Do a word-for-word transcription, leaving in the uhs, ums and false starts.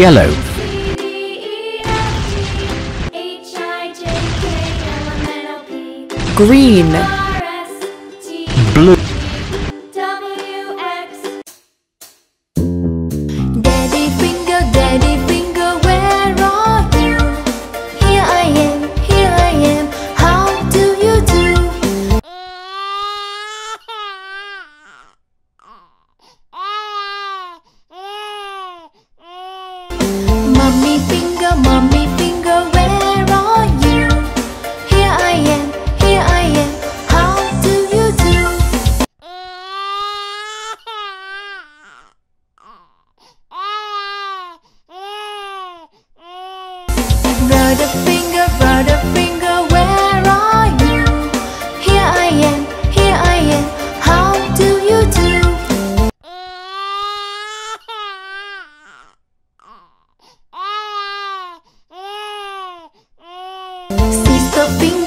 yellow. Green. Blue. Daddy Finger, Daddy Finger, where are you? Here I am, here I am, how do you do? Mommy Finger, Mommy Finger, where are you? Here I am, here I am, how do you do? Brother Finger, Brother Finger, where are you? Here I am, here I am, how do you do? Sister Finger,